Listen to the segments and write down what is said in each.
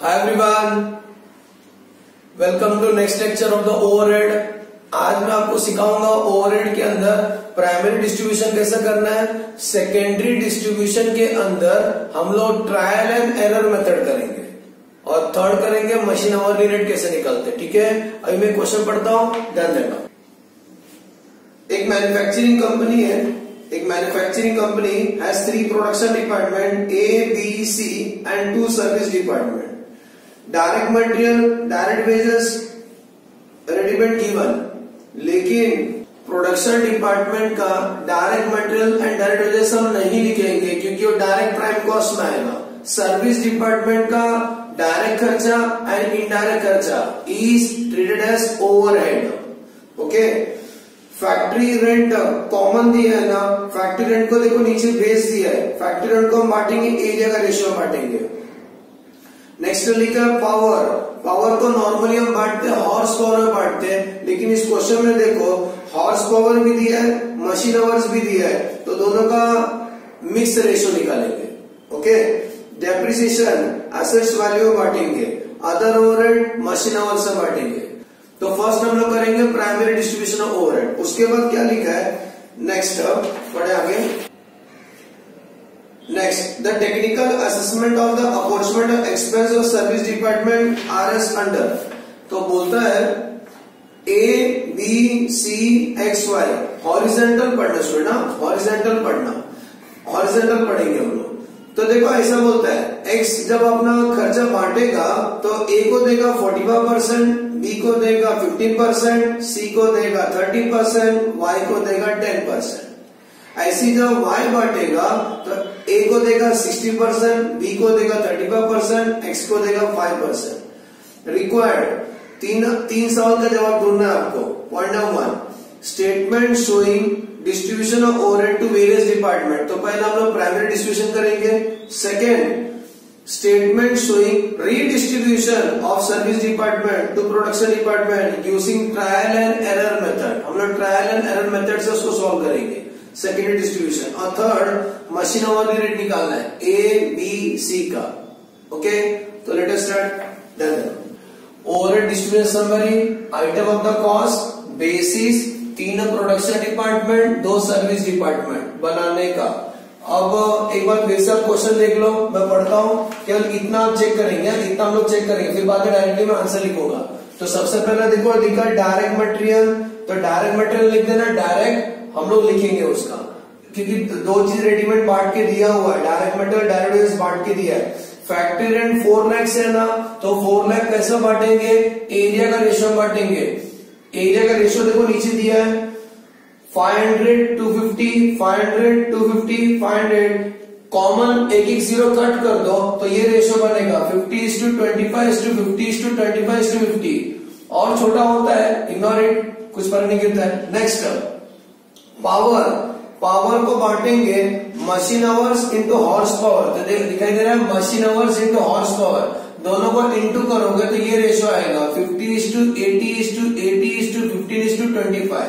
Hi everyone, welcome to next lecture of the overhead. आज मैं आपको सिखाऊंगा ओवरहेड के अंदर प्राइमरी डिस्ट्रीब्यूशन कैसे करना है। सेकेंडरी डिस्ट्रीब्यूशन के अंदर हम लोग ट्रायल एंड एरर मेथड करेंगे और थर्ड करेंगे मशीन अवरली रेट कैसे निकलते। ठीक है, अभी मैं क्वेश्चन पढ़ता हूँ, ध्यान देना। एक मैन्युफैक्चरिंग कंपनी है। एक manufacturing company has 3 production department A B C and 2 service department. Direct material, direct wages, readymade given, लेकिन प्रोडक्शन डिपार्टमेंट का direct material and direct wages हम नहीं लिखेंगे क्योंकि वो डायरेक्ट प्राइम कॉस्ट में आएगा। सर्विस डिपार्टमेंट का डायरेक्ट खर्चा एंड इनडायरेक्ट खर्चा is treated as overhead. Okay, factory rent common दिया है ना, फैक्ट्री रेंट को देखो नीचे बेस दिया है। फैक्ट्री रेंट को हम बांटेंगे एरिया का रेशियो बांटेंगे। नेक्स्ट लिखा पावर। पावर को नॉर्मली हम बांटते हैं हॉर्स पावर में बांटते हैं, लेकिन इस क्वेश्चन में देखो हॉर्स पावर भी दिया है, मशीन आवर्स भी दिया है, तो दोनों का मिक्स रेशियो निकालेंगे। ओके, डेप्रिसिएशन एसेट्स वैल्यू बांटेंगे, अदर ओवरहेड मशीन आवर्स से बांटेंगे। तो फर्स्ट हम लोग करेंगे प्राइमरी डिस्ट्रीब्यूशन ऑफ ओवरहेड। उसके बाद क्या लिखा है नेक्स्ट पढ़े आगे। Next the technical assessment of the apportionment of expense of service department are as under. तो बोलता है A B C X Y, horizontal पढ़ना स्टूडेंट, हॉरिजेंटल पढ़ना, हॉरिजेंटल पढ़ेंगे हम लोग। तो देखो ऐसा बोलता है एक्स जब अपना खर्चा बांटेगा तो ए को देगा 45%, बी को देगा 15%, सी को देगा 30%, वाई को देगा 10%। ऐसी जब वाई बांटेगा तो ए को देगा 60%, बी को देगा 35%, एक्स को देगा 5%। रिक्वायर्ड तीन सवाल का जवाब ढूंढना है आपको। Point number 1, statement showing distribution of overhead to various department. तो पहले हम लोग प्राइमरी डिस्ट्रीब्यूशन करेंगे। Second, statement showing redistribution of service department to production department using trial and error method. हम लोग ट्रायल एंड एरर मेथड से उसको solve करेंगे सेकेंडरी डिस्ट्रीब्यूशन। और थर्ड, मशीन अवरली रेट निकालना है ए बी सी का। ओके, तो let us start. Overhead distribution summary, item of the cost basis 3 production department 2 service department बनाने का। अब एक बार फिर से क्वेश्चन देख लो, मैं पढ़ता हूँ, केवल इतना आप चेक करेंगे, इतना हम लोग चेक करेंगे, फिर बाद में डायरेक्टली मैं आंसर लिखूंगा। तो सबसे पहले देखो लिखा डायरेक्ट मटेरियल, तो डायरेक्ट मटेरियल लिख देना, डायरेक्ट हम लोग लिखेंगे उसका, क्योंकि दो चीज रेडीमेड बांट के दिया हुआ है, डायरेक्ट मटेरियल डायरेक्ट वेजेस बांट के दिया है। फैक्ट्री रेंट 4 लाख है ना, तो 4 लाख कैसे बांटेंगे, एरिया का रेशियो बांटेंगे। एरिया का रेशियो देखो नीचे दिया है 500, 250, 500, 250, 500, कॉमन एक एक जीरो कट कर दो तो ये रेशियो बनेगा 50:25:50:25:50, और छोटा होता है इग्नोर इट, कुछ पर नहीं गिरता है। नेक्स्ट पावर, पावर को बांटेंगे machine hours into horse power. तो देख दिखाई दे रहा है machine hours into horse power, दोनों को इंटू करोगे तो ये रेशियो आएगा 50:80:80:15:25।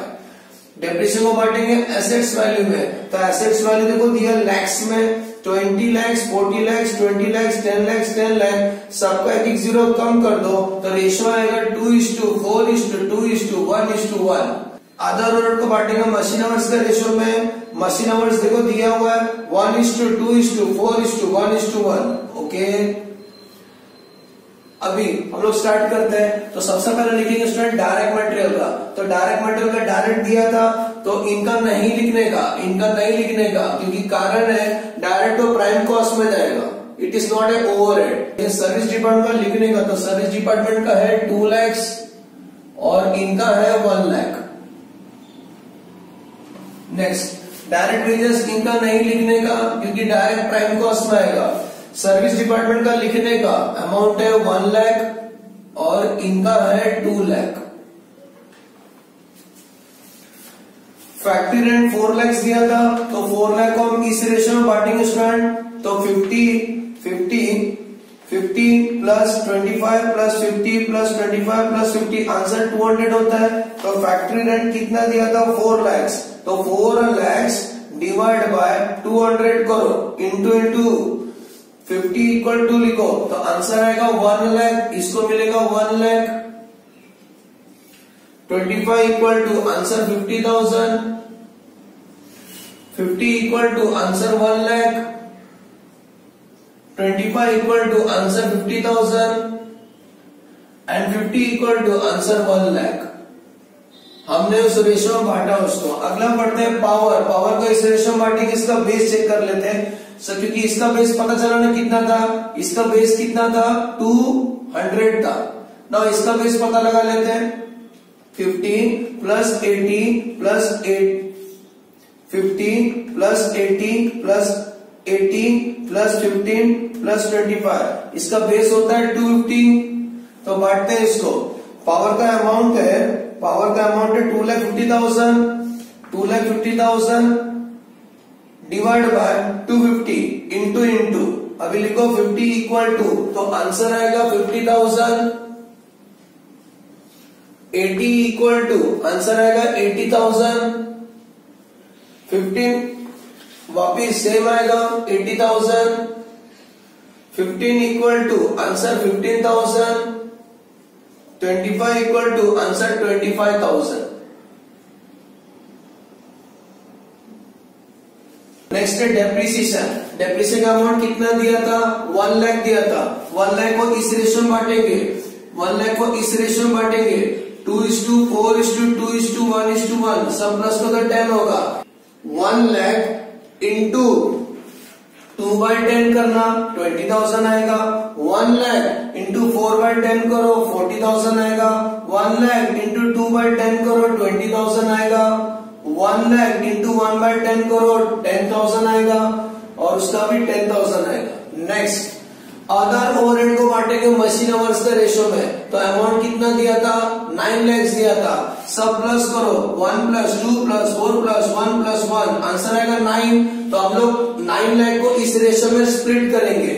डेप्रिसिएशन को बांटेंगे एसेट्स वैल्यू में, तो एसेट्स वैल्यू देखो दिया लैक्स में 20 लाख, 40 लाख, 20 लाख, 10 लाख, 10 लाख, सबका एक एक जीरो कम कर दो तो रेशियो आएगा 2:4:2:1:1। आधार ओवरहेड को बांटेंगे मशीन आवर्स का रेशियो में, मशीन आवर्स देखो दिया हुआ है 1:2:4:1:1। ओके, अभी हम लोग स्टार्ट करते हैं। तो सबसे पहले लिखेंगे स्टूडेंट डायरेक्ट मटेरियल का। तो डायरेक्ट मटेरियल का डायरेक्ट दिया था तो इनका नहीं लिखने का, इनका नहीं लिखने का, क्योंकि कारण है डायरेक्ट तो प्राइम कॉस्ट में जाएगा, it is not a overhead. Service department लिखने का, तो सर्विस डिपार्टमेंट का है 2 लाख और इनका है 1 लाख। नेक्स्ट डायरेक्ट वेजेस, इनका नहीं लिखने का क्योंकि डायरेक्ट प्राइम कॉस्ट में आएगा। सर्विस डिपार्टमेंट का लिखने का अमाउंट है 1 लाख और इनका है 2 लाख। फैक्ट्री रेंट 4 लाख दिया था तो 4 लाख को हम इस रेशियो में बांटेंगे स्टूडेंट, तो 50 + 25 + 50 + 25 + 50 आंसर 200 होता है। तो फैक्ट्री रेंट कितना दिया था 4 लाख, तो 4 लाख डिवाइड बाय 200 करो, इंटू 50 इक्वल टू लिखो तो आंसर आएगा 1 लाख, इसको मिलेगा 1 lakh. 25 equal to answer 50,000, 50 equal to answer 1 lakh, 25 equal to answer 50,000 and 50 equal to answer 1 lakh. हमने उस रेशो में बांटा उसको। अगला पढ़ते हैं पावर। पावर को इस रेशो में बांटे, इसका बेस चेक कर लेते हैं सर, क्योंकि इसका बेस पता चला ना कितना था, इसका बेस कितना था 200 था ना, इसका बेस पता लगा लेते हैं 15 + 18 + 8 + 15 + 18 + 18 + 18 + 15 + 25, इसका बेस होता है 250। तो बांटते हैं इसको। पावर का अमाउंट है 2,50,000, 2,50,000 डिवाइड बाय 250 इंटू अभी लिखो 50 इक्वल टू, तो आंसर आएगा 50,000। 80 इक्वल टू आंसर आएगा 80,000। 15 वापिस सेम आएगा 80,000। 15 equal to answer 15,000। 25 equal to answer 25,000। Next है डेप्रिसिएशन। डेप्रिसिएशन का अमाउंट कितना दिया था, 1 लाख दिया था। 1 लाख को इस रेशो में बांटेंगे, 1 लाख को इस रेशो में बांटेंगे 2:4:2:1:1, सब प्लस तो 10 होगा। 1 लाख इंटू 2/10 करना 20,000 आएगा। 1 लाख इंटू 4/10 करो 40,000 आएगा। 1 लाख इंटू 2/10 करो 20,000 आएगा। 1 लाख इंटू 1/10 करो 10,000 आएगा और उसका भी 10,000 आएगा। नेक्स्ट अदर ओवरहेड को बांटेंगे मशीन आवर्स के रेशो में, तो अमाउंट कितना दिया था 9 लाख दिया था, सब प्लस करो 1 + 2 + 4 + 1 + 1 आंसर आएगा 9। तो हम लोग 9 लाख को इस रेशो में स्प्लिट करेंगे।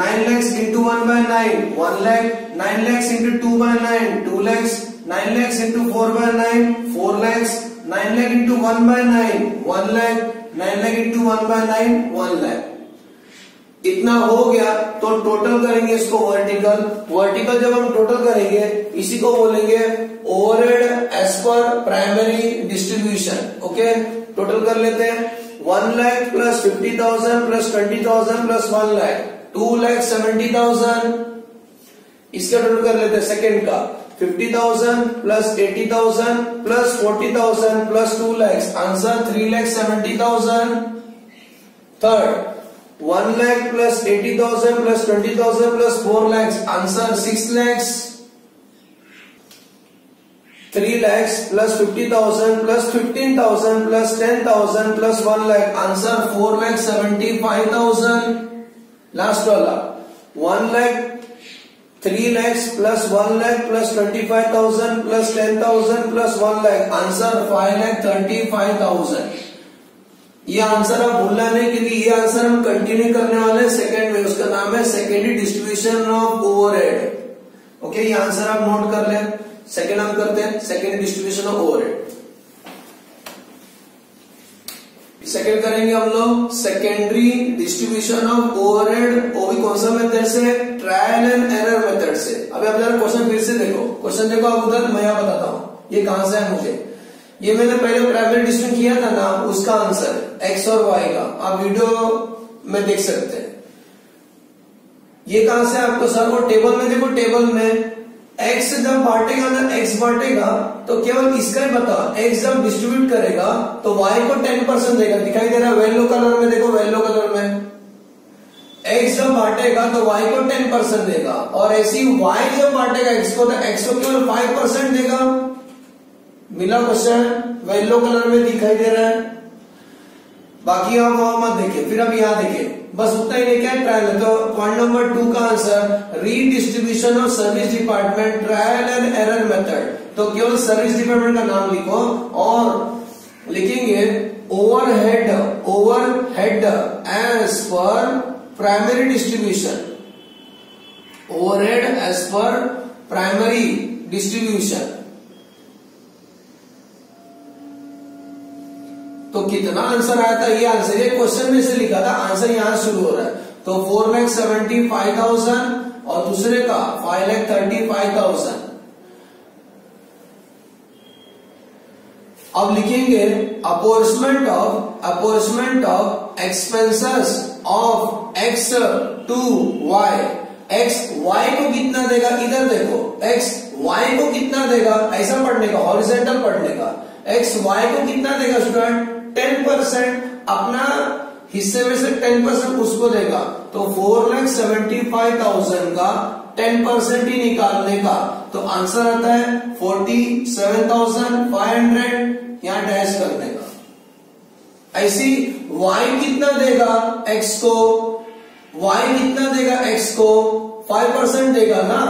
9 lakh into 1/9 1 lakh, 9 lakh into 2/9 2 lakh, 9 lakh into 4/9 4 lakh, 9 lakh into 1/9 1 lakh, 9 lakh into 1/9 1 lakh. इतना हो गया तो टोटल करेंगे इसको वर्टिकल। वर्टिकल जब हम टोटल करेंगे इसी को बोलेंगे ओवरहेड एज पर प्राइमरी डिस्ट्रीब्यूशन। ओके टोटल कर लेते हैं 1 lakh plus 50,000 plus 20,000 plus 1 lakh 2,70,000। इसका टोटल कर लेते हैं सेकेंड का 50,000 plus 80,000 plus 40,000 plus 2 lakh answer 3,70,000। Third 1 lakh plus 80,000 plus 20,000 plus 4 lakh answer 6 lakh. 3 lakh plus 50,000 plus 15,000 plus 10,000 plus 1 lakh answer 4,75,000। Last वाला 1 lakh 3 lakh plus 1 lakh plus 25,000 plus 10,000 plus 1 lakh answer 5,35,000। ये आंसर आप भूलना नहीं क्योंकि ये आंसर हम कंटिन्यू करने वाले हैं सेकेंड में, उसका नाम है secondary distribution of overhead. Okay ये आंसर आप नोट कर लें। सेकेंड हम करते हैं second distribution of overhead. Second करेंगे हम लोग सेकेंडरी डिस्ट्रीब्यूशन ऑफ ओवरहेड, वो भी कौन सा मेथड से, ट्रायल एंड एरर मेथड से। अभी आप जरा क्वेश्चन फिर से देखो, क्वेश्चन देखो आप उधर, मैं यहां बताता हूं ये कहां से है। मुझे ये मैंने पहले प्राइमरी डिस्ट्रीब्यूशन किया था ना, उसका आंसर एक्स और वाई का आप वीडियो में देख सकते हैं। ये कहां से आपको सर, वो टेबल में देखो, टेबल में x जब बांटेगा ना, x बांटेगा तो केवल इसका ही बता, x जब डिस्ट्रीब्यूट करेगा तो y को 10% देगा, दिखाई दे रहा है येलो कलर में, देखो येलो कलर में। x जब बांटेगा तो y को 10% देगा और ऐसे ही y जब बांटेगा x को तो x को केवल 5% देगा। मिला क्वेश्चन, येलो कलर में दिखाई दे रहा है। बाकी आप वहां मत देखे, फिर आप यहां देखे, बस उतना ही लेके ट्रायल है। तो पॉइंट नंबर 2 का answer redistribution of service department trial and error method. तो केवल सर्विस डिपार्टमेंट का नाम लिखो और लिखेंगे ओवरहेड एज पर प्राइमरी डिस्ट्रीब्यूशन, ओवरहेड एज पर प्राइमरी डिस्ट्रीब्यूशन। तो कितना आंसर आया था, ये आंसर ये क्वेश्चन में से लिखा था, आंसर यहां शुरू हो रहा है। तो 4,75,000 और दूसरे का 5,35,000। अब लिखेंगे apportionment of expenses of x to y। x y को कितना देगा, इधर देखो x y को कितना देगा, ऐसा पढ़ने का, हॉरिजॉन्टल पढ़ने का। x y को कितना देगा स्टूडेंट, 10% अपना हिस्से में से 10% उसको देगा। तो 4,75,000 का 10% ही निकालने का, तो आंसर आता है 47,500, यहाँ डैश करने का। ऐसी y कितना देगा x को, y कितना देगा x को, 5% देगा ना,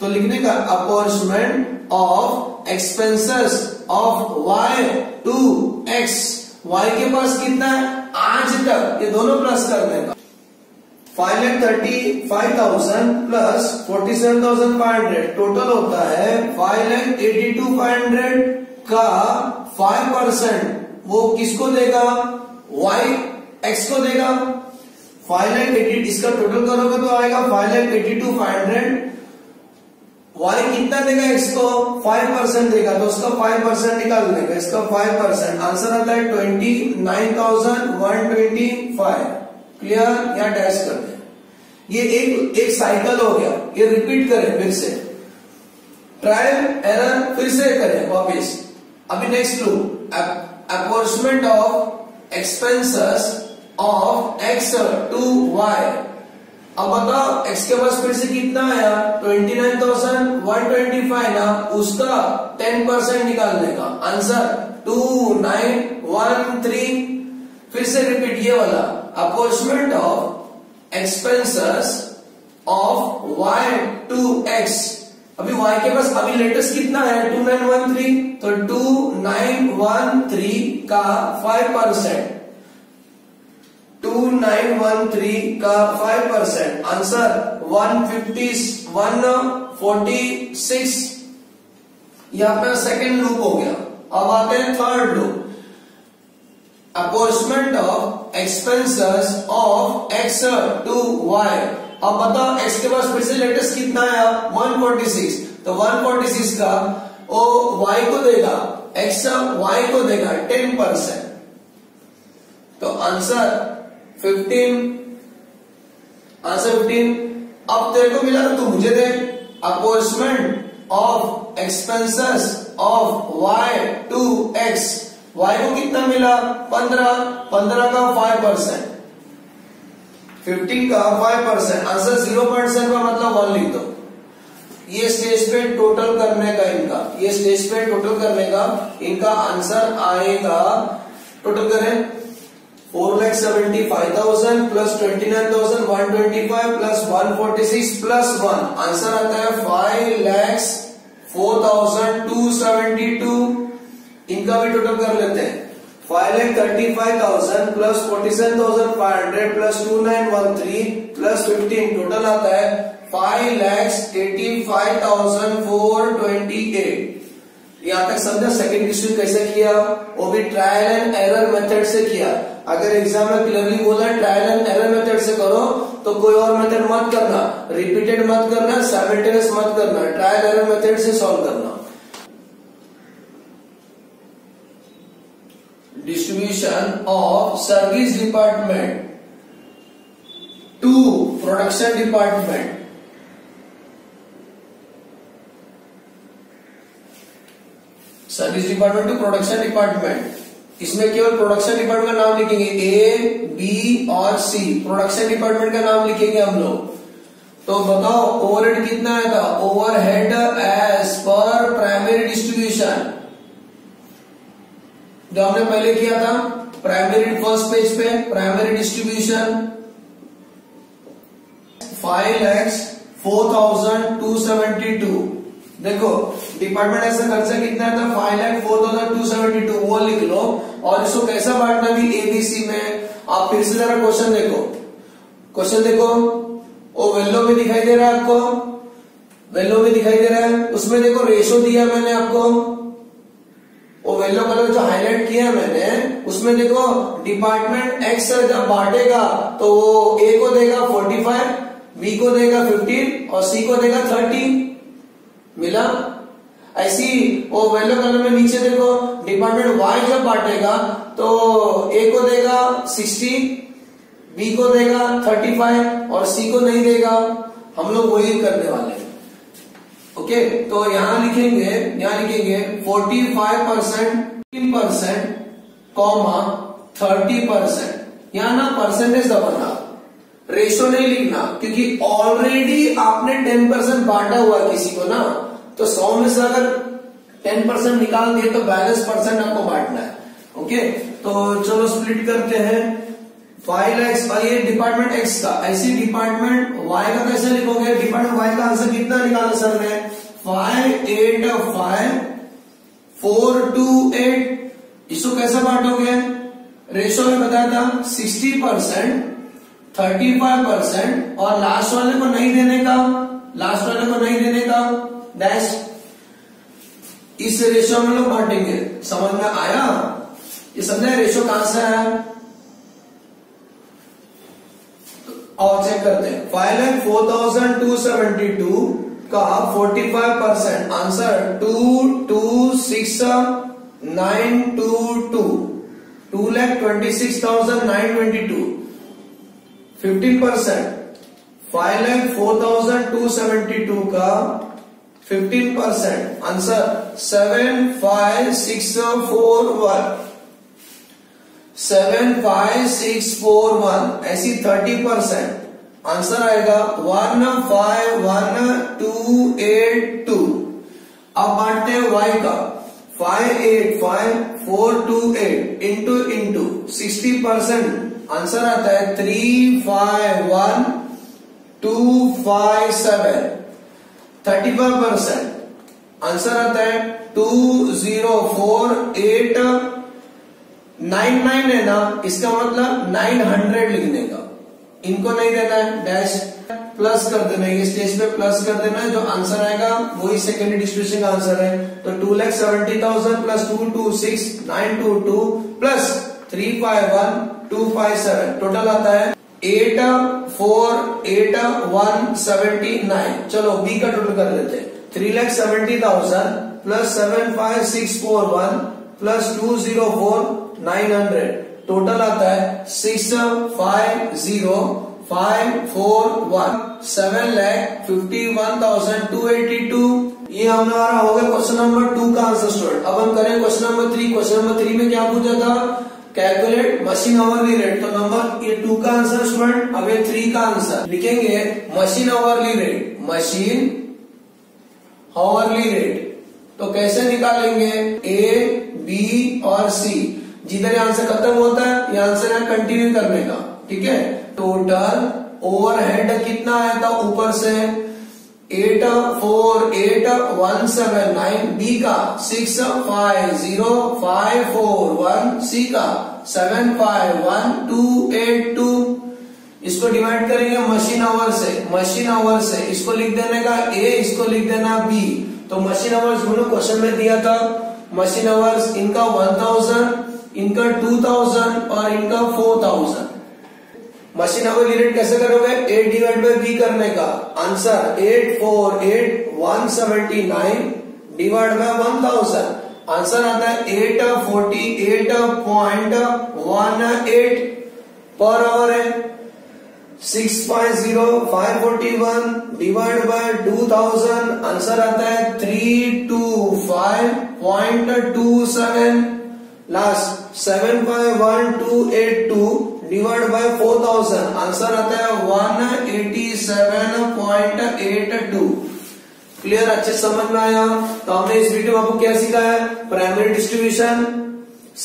तो लिखने का apportionment of expenses of y to x। y के पास कितना है आज तक, ये दोनों प्लस करने का, 5,35,000 प्लस 47,500 टोटल होता है 5,82,500 का 5% वो किसको देगा, y x को देगा। 5,80 इसका टोटल करोगे तो आएगा 5,82,500। y कितना देगा x को, 5% देगा, तो उसका 5% निकाल लेगा, इसका 5% आंसर आता है 29,125। क्लियर, या डैश कर दे। ये एक साइकिल हो गया, ये रिपीट करें फिर से, ट्रायल एरर फिर से करें वापिस। अभी next loop, apportionment of expenses of x to y। अब बताओ x के पास फिर से कितना आया, 29,125 ना, उसका 10% निकालने का, आंसर 29,130। फिर से रिपीट ये वाला, apportionment of expenses of y to x। अभी y के पास अभी लेटेस्ट कितना है, 2913, तो 2913 का 5%, 2913 का 5% आंसर 146। यह अपना सेकेंड लूप हो गया। अब आते हैं third loop, apportionment of expenses of x to y। अब बताओ x के पास फिर से लेटेस्ट कितना आया, 146, तो 146 का ओ y को देगा, x y को देगा 10%, तो आंसर 15। अब तेरे को मिला तो मुझे दे, apportionment of expenses of y to x। y को कितना मिला, 15 का 5%, 15 का 5%, आंसर 0% का मतलब 1 लिख दो। ये स्टेज पे टोटल करने का इनका, आंसर आएगा, टोटल करें 4,75,000 प्लस 29,125 प्लस 146 प्लस 1, आंसर आता है 5,04,272। इनका भी टोटल कर लेते हैं, 5,35,000 प्लस 47,500 प्लस 2913 प्लस 15, टोटल आता है 5,85,428। यहाँ तक समझा सेकेंड क्वेश्चन कैसे किया, वो भी ट्रायल एंड एरर मेथड से किया। अगर एग्जाम में क्लियरली बोला ट्रायल एंड एरर मेथड से करो, तो कोई और मेथड मत करना, रिपीटेड मत करना, साइमल्टेनियस मत करना, ट्रायल एरर मेथड से सॉल्व करना। Distribution of service department to production department। इसमें केवल प्रोडक्शन डिपार्टमेंट का नाम लिखेंगे, ए बी और सी प्रोडक्शन डिपार्टमेंट का नाम लिखेंगे हम लोग। तो बताओ ओवरहेड कितना आएगा, ओवरहेड एज पर प्राइमरी डिस्ट्रीब्यूशन, जो हमने पहले किया था प्राइमरी फर्स्ट पेज पे, प्राइमरी डिस्ट्रीब्यूशन 5,04,272। देखो डिपार्टमेंट ऐसा खर्चा कितना था, 5,04,272, वो लिख लो। और इसको कैसा बांटना भी, एबीसी में। आप फिर से जरा क्वेश्चन देखो, वो वेल्लो में दिखाई दे रहा है आपको, उसमें देखो रेशो दिया मैंने आपको, वो येलो कलर जो हाईलाइट किया है मैंने, उसमें देखो डिपार्टमेंट एक्स जब बांटेगा तो वो ए को देगा 45, बी को देगा 15 और सी को देगा 30। मिला? ऐसी वो येलो कलर में नीचे देखो डिपार्टमेंट वाई जब बांटेगा तो ए को देगा 60, बी को देगा 35 और सी को नहीं देगा। हम लोग वही करने वाले हैं। ओके, तो यहाँ लिखेंगे 45% कॉमा 30%। यहाँ ना परसेंटेज दबाना, रेशो नहीं लिखना, क्योंकि ऑलरेडी आपने 10% बांटा हुआ किसी को ना, तो 100 में से अगर 10% निकाल दिए तो बैलेंस परसेंट आपको बांटना है। ओके, तो चलो स्प्लिट करते हैं। 5 लाख ये डिपार्टमेंट एक्स का, ऐसी डिपार्टमेंट वाई का कैसे लिखोगे? डिपार्टमेंट वाई का आंसर कितना निकाला सर ने? 5, 8, 5, 4, 2, 8। इसको कैसे बांटोगे? रेशो में बताया था 60%, 35% और लास्ट वाले को नहीं देने का डैश। इस रेशो में लोग बांटेंगे। समझ में आया? ये समझे रेशो कहां से आया? और चेक करते हैं। 5,4272 का 45% आंसर 2,26,922, 2,26,922। 15% 5,4272 का 15% आंसर 7,56,4,1, 7,56,4,1। ऐसी 30% आंसर आएगा 1,51,2,8,2। अब बांटते हैं वाई का 5,85,4,2,8 इंटू 60% आंसर आता है 3,51,2,5,7। 35% आंसर आता है 2,04,8,99 है ना, इसका मतलब 900 लिखने का, इनको नहीं देना है डैश। प्लस कर देना है, स्टेज पे प्लस कर देना है, जो आंसर आएगा वही सेकेंडरी डिस्ट्रीब्यूशन का आंसर है। तो 2,70,000 प्लस 2,26,922 प्लस 3,51,2,5,7 टोटल आता है 8,48,179। चलो बी का टोटल कर लेते हैं। 3,70,000 प्लस 7,56,4,1 प्लस 2,04,900 टोटल आता है 6,50,541, 7,51,282। ये हमारा हो गया क्वेश्चन नंबर 2 का आंसर स्टूडेंट। अब हम करें क्वेश्चन नंबर 3। क्वेश्चन नंबर 3 में क्या पूछा था? Calculate machine hourly rate. तो नंबर ये 2 का आंसर स्टूडेंट। अब ये 3 का आंसर लिखेंगे machine hourly rate, machine hourly rate. तो कैसे निकालेंगे? ए, बी और सी, जिधर आंसर खत्म होता है ये आंसर यहाँ कंटिन्यू करने का। ठीक है, टोटल ओवरहेड कितना आया था ऊपर से? 8,48,179, बी का 6,50,541, सी का 7,51,2,8,2। इसको डिवाइड करेंगे मशीन आवर से। इसको लिख देने का ए, इसको लिख देना बी। तो मशीन आवर्स बोलो क्वेश्चन में दिया था, मशीन आवर्स इनका 1,000, इनका 2,000 और इनका 4,000। मशीन आवर रेट कैसे करोगे? ए डिवाइड बाई बी करने का आंसर 8,48,179 डिवाइड बाय 1,000 आंसर आता है 848.18 पर आवर है। 6,50,541 डिवाइड बाय 2,000 आंसर आता है 325.27। लास्ट 7,51,2,8,2 डिवाइड बाय 4,000 आंसर आता है 187.82। क्लियर? अच्छे समझ में आया? तो हमने इस वीडियो में आपको क्या सिखाया? प्राइमरी डिस्ट्रीब्यूशन,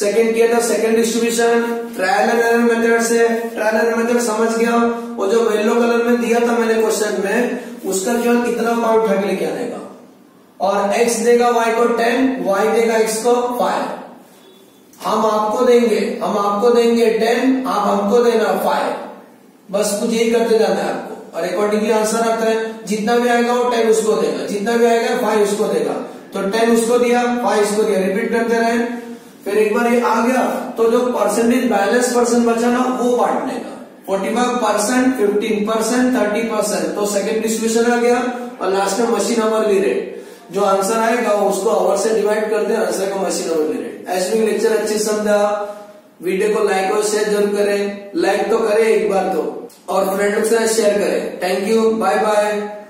सेकेंड किया था second distribution, trial and error method से ट्रायल एंड एरर मेथड समझ गया। वो जो येलो कलर में दिया था मैंने क्वेश्चन में, उसका केवल इतना पार्ट उठा के लेके आने का। और x देगा y को 10, y देगा x को 5। हम आपको देंगे 10, आप हमको देना 5। बस कुछ यही करते जाना है आपको और अकॉर्डिंगली आंसर आता है। जितना भी आएगा वो 10 उसको देगा, जितना भी आएगा 5 उसको देगा। तो 10 उसको दिया, 5 इसको दिया, रिपीट करते रहे। फिर एक बार ये आ गया तो जो परसेंटेज बैलेंस परसेंट बचा ना वो बांटने का 45%, 15%, 30%। तो सेकेंड डिस्ट्रीब्यूशन आ गया और लास्ट में मशीन अवरली रेट जो आंसर आएगा उसको आवर से डिवाइड करते हैं, आंसर का मशीन अवरली रेट। ऐसे लेक्चर अच्छी समझा, वीडियो को लाइक और शेयर जरूर करें, लाइक तो करें एक बार तो, और फ्रेंड लोग से शेयर करें। Thank you, bye bye.